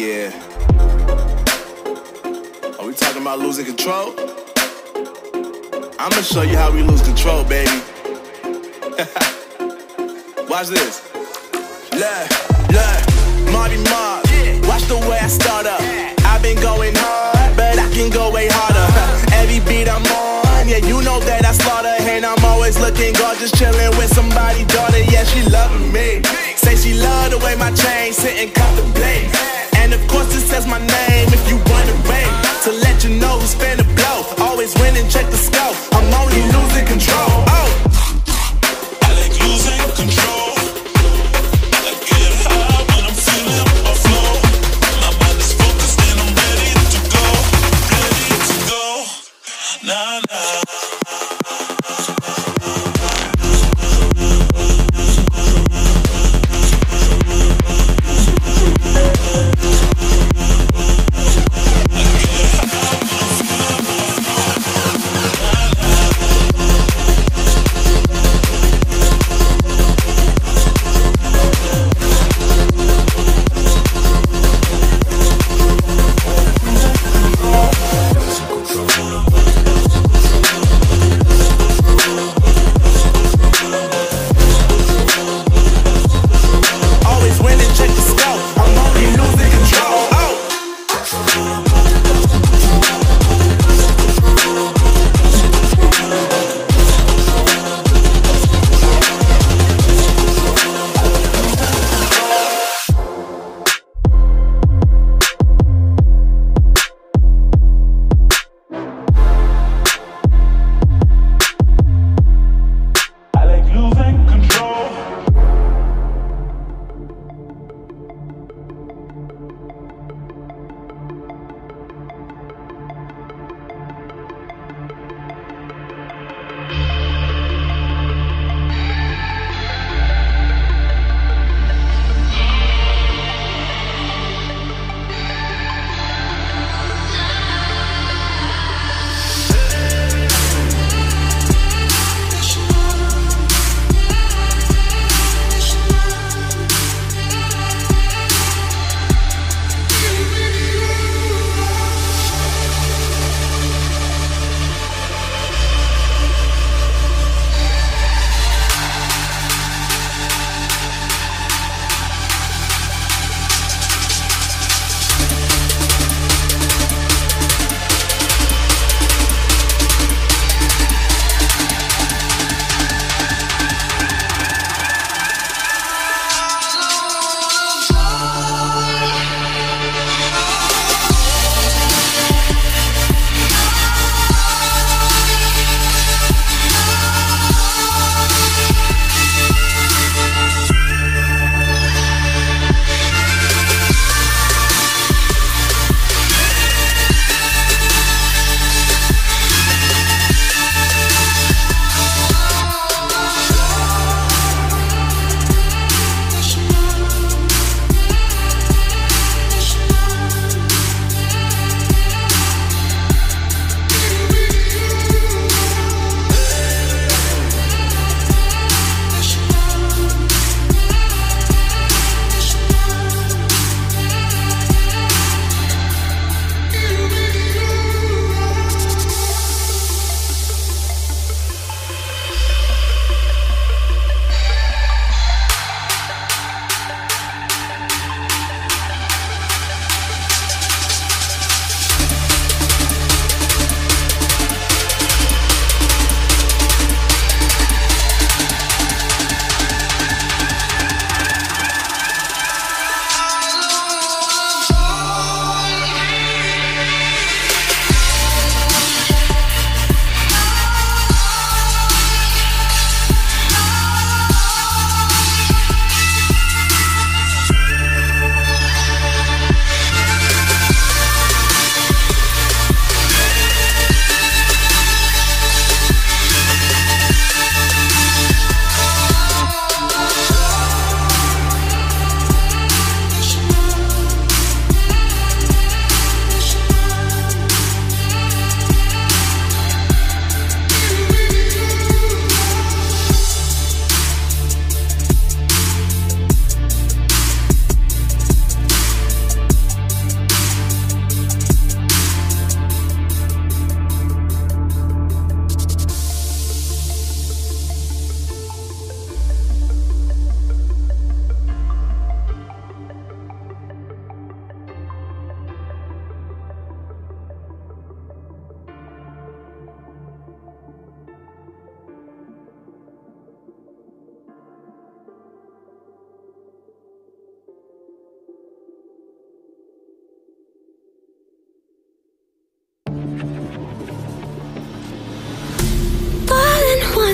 Yeah. Are we talking about losing control? I'm gonna show you how we lose control, baby. Watch this. Look, Marty Mark. Watch the way I start up. I've been going hard, but I can go way harder. Every beat I'm on, yeah, you know that I slaughter. And I'm always looking gorgeous, chilling with somebody's daughter. Yeah, she loving me. Say she love the way my chain sitting comfortably. And of course it says my name if you wanna wait. To let you know who's finna blow. Always winning, check the scope. I'm only losing control. Oh, I like losing control.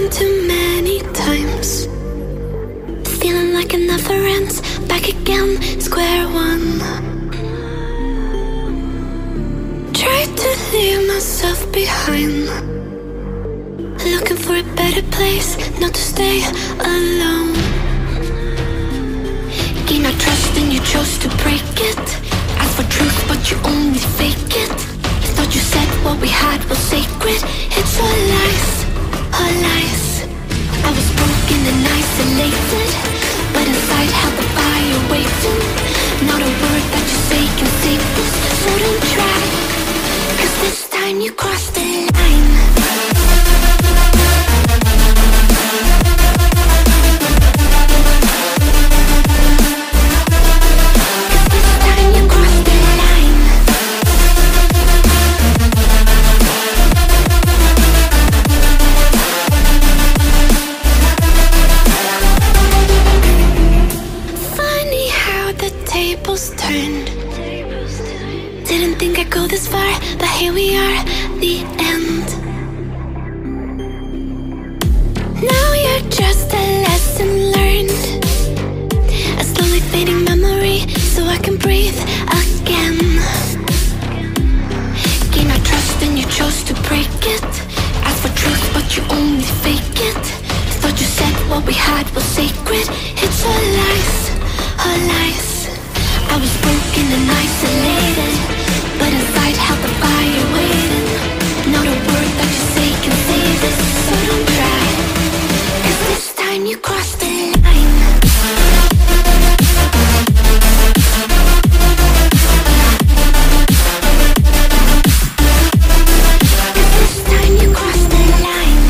been too many times. Feeling like it never ends. Back again, square one. Tried to leave myself behind. Looking for a better place, not to stay alone. Gain our trust and you chose to break it. Asked for truth but you only fake it. Thought you said what we had was sacred. It's all lies, all lies. I was broken and isolated, but inside held the fire waiting. Not a word that you say can save us, so don't try, 'cause this time you crossed the line. Turned. Didn't think I'd go this far, but here we are, the end. Now you're just a lesson learned, a slowly fading memory, so I can breathe again. Gain our trust and you chose to break it. Asked for truth but you only fake it. Thought you said what we had was sacred. It's all lies, all lies. I was broken and isolated, but inside held the fire waiting. Not a word that you say can save us, so don't try, 'cause this time you crossed the line. Time you crossed the line.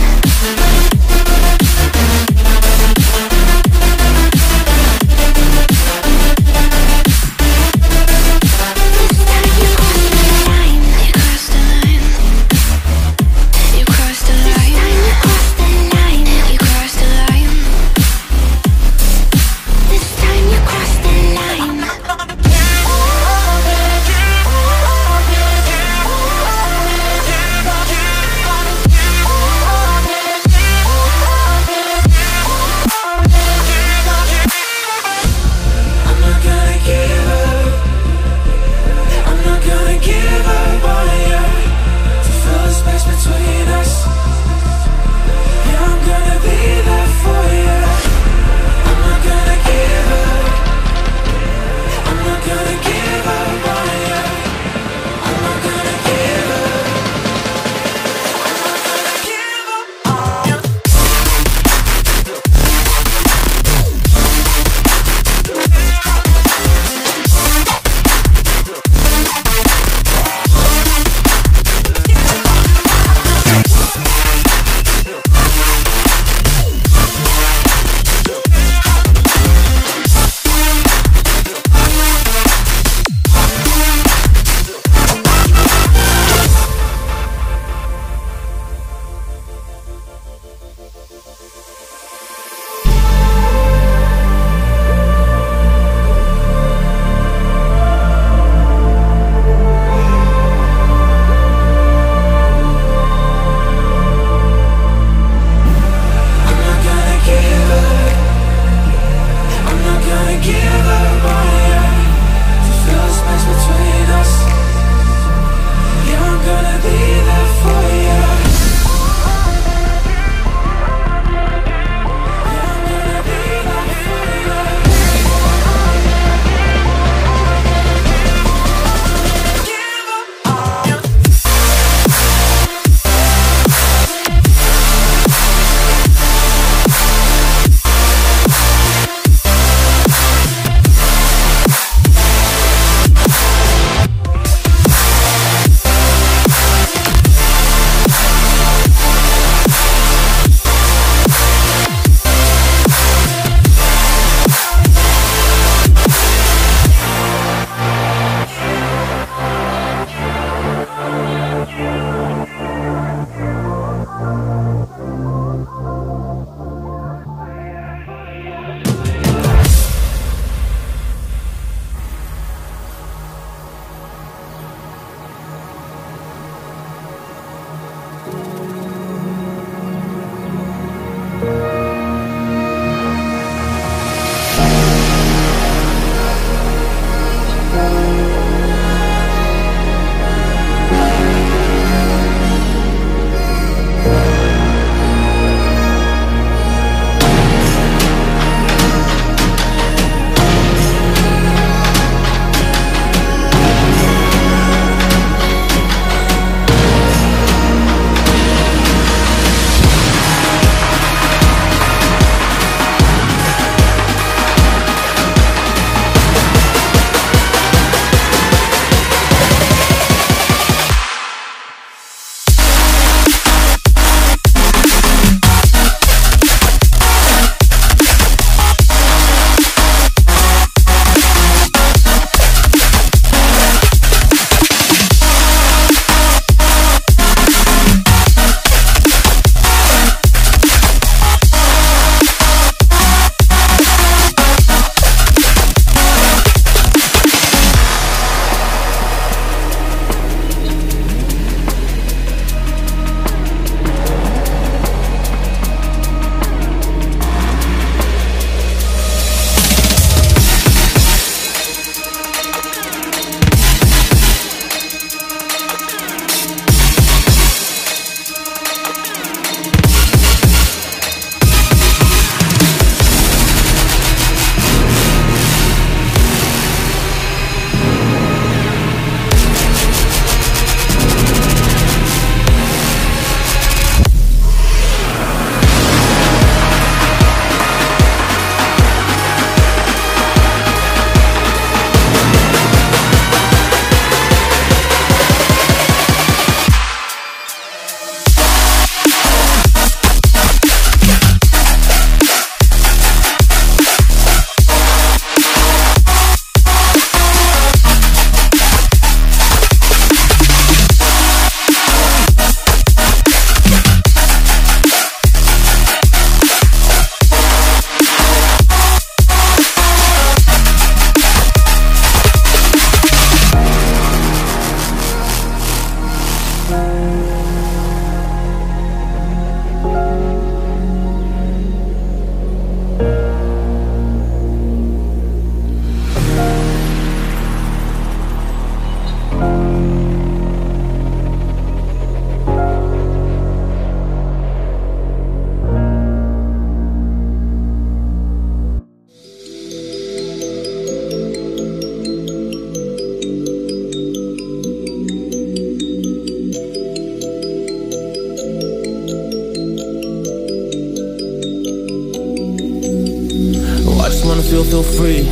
feel free.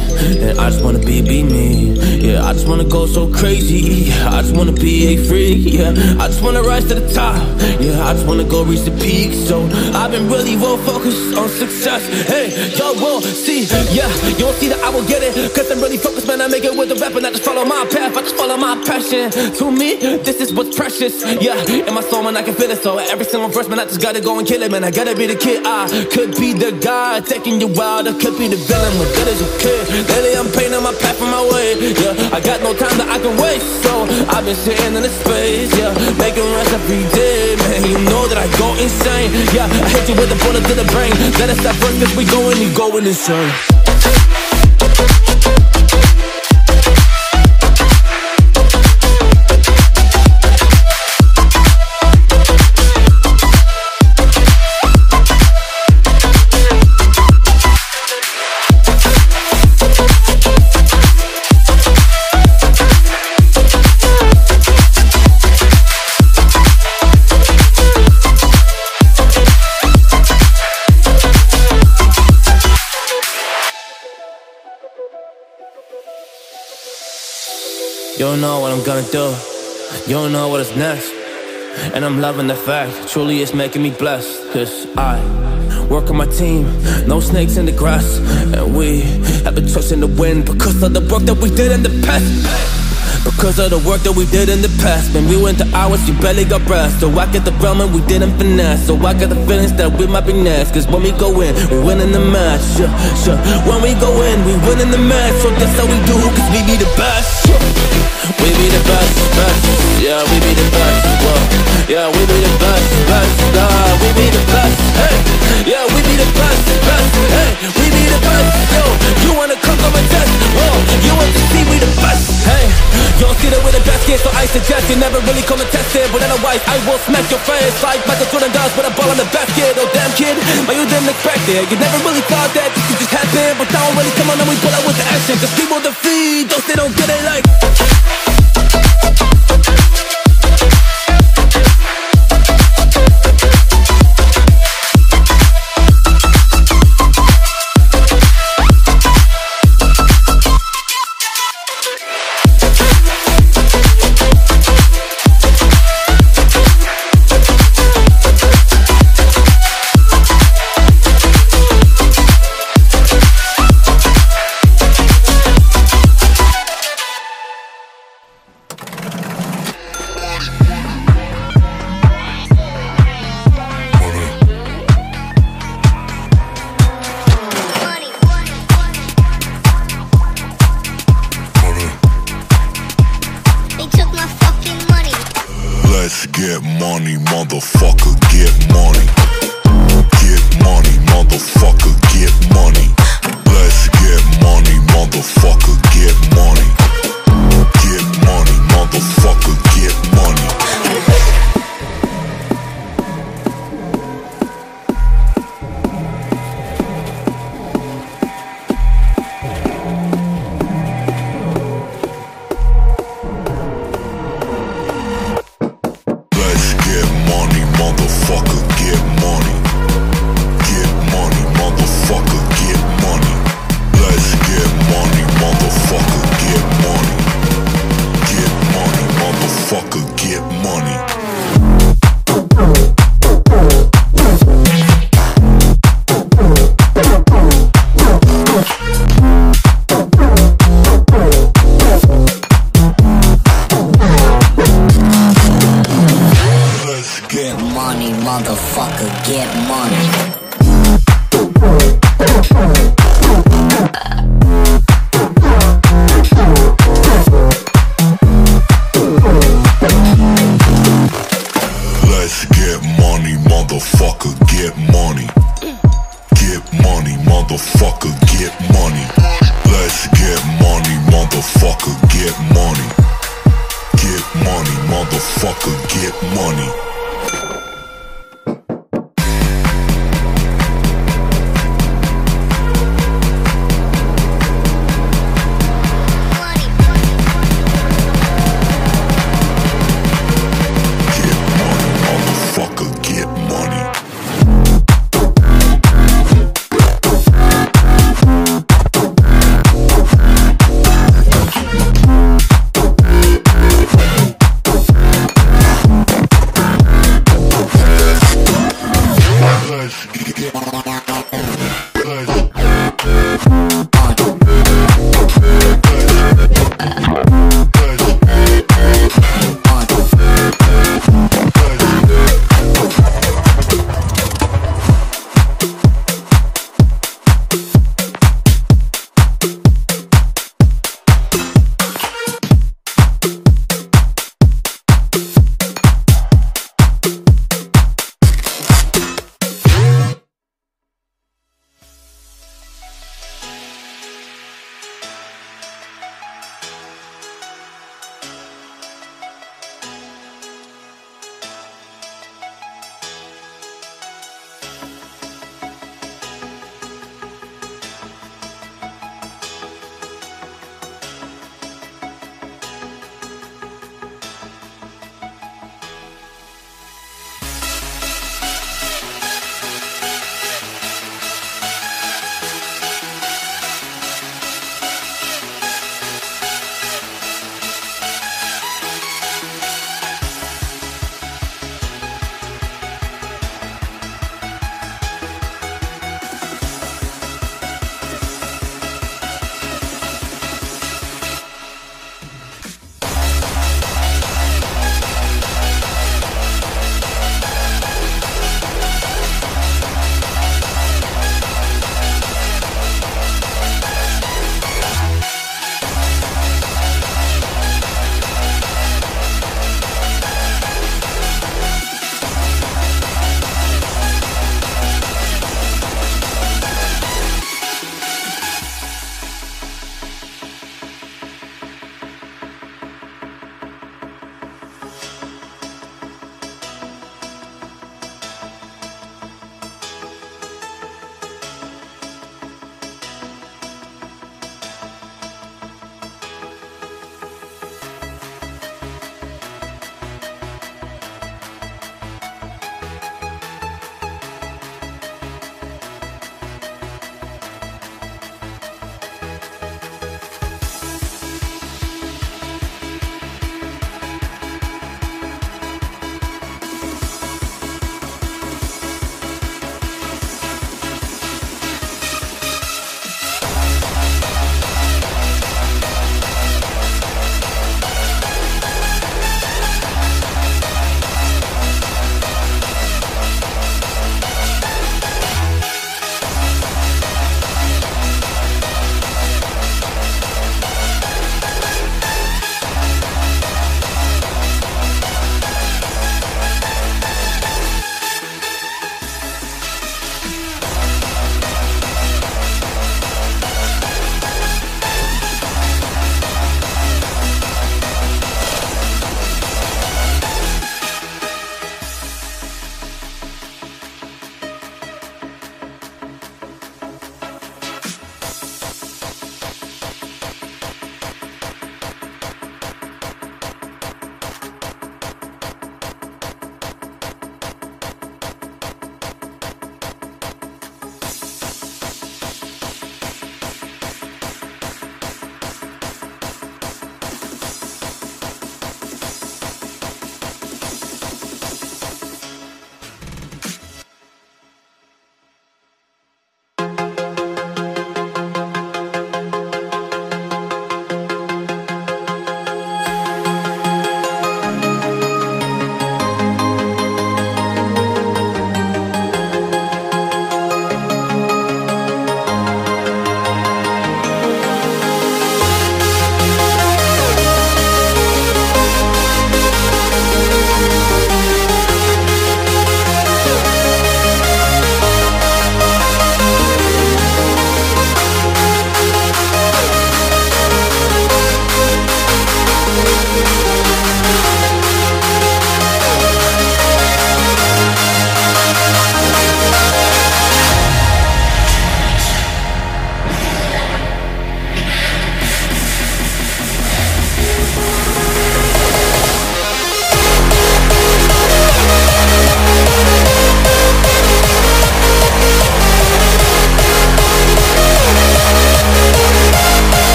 And I just wanna be me. Yeah, I just wanna go so crazy. I just wanna be a freak. Yeah, I just wanna rise to the top. Yeah, I just wanna go reach the peak. So I've been really well focused on success. Hey, y'all will see. Yeah, you won't see that I will get it, cause I'm really focused, man. I make it with a rap and I just follow my path. I just follow my passion. To me, this is what's precious. Yeah, in my soul, man, I can feel it. So every single verse, man, I just gotta go and kill it, man. I gotta be the kid. I could be the guy taking you out. I could be the villain, we're good as you could. Lately I'm painting my path on my way. Yeah, I got no time that I can waste. So I've been sitting in this space. Yeah, making runs every day, man. You know that I go insane. Yeah, I hit you with a bullet to the brain. Let us stop first, cause we going, you going insane. You don't know what I'm gonna do, you don't know what is next. And I'm loving the fact, truly it's making me blessed. Cause I work on my team, no snakes in the grass. And we have been trusting the wind because of the work that we did in the past. Because of the work that we did in the past. When we went to hours, you barely got breath. So I get the realm and we didn't finesse. So I got the feelings that we might be next. Cause when we go in, we win in the match. Yeah, sure. When we go in, we win in the match. So that's how we do, cause we be the best. Yeah. We be the best, best, yeah, we be the best, whoa. Yeah, we be the best, best, we be the best, hey. Yeah, we be the best, best, hey. We be the best, yo. You wanna come over a test, whoa. You want to see we the best, hey. You don't see that we're the best, yeah, so I suggest you never really come and test it. But otherwise, I will smack your face like Michael Jordan does with a ball on the basket. Oh, damn kid, but you didn't expect it. You never really thought that this could just happen. But now already come on and we pull out with the action. Cause people defeat those they don't get it like. Boys.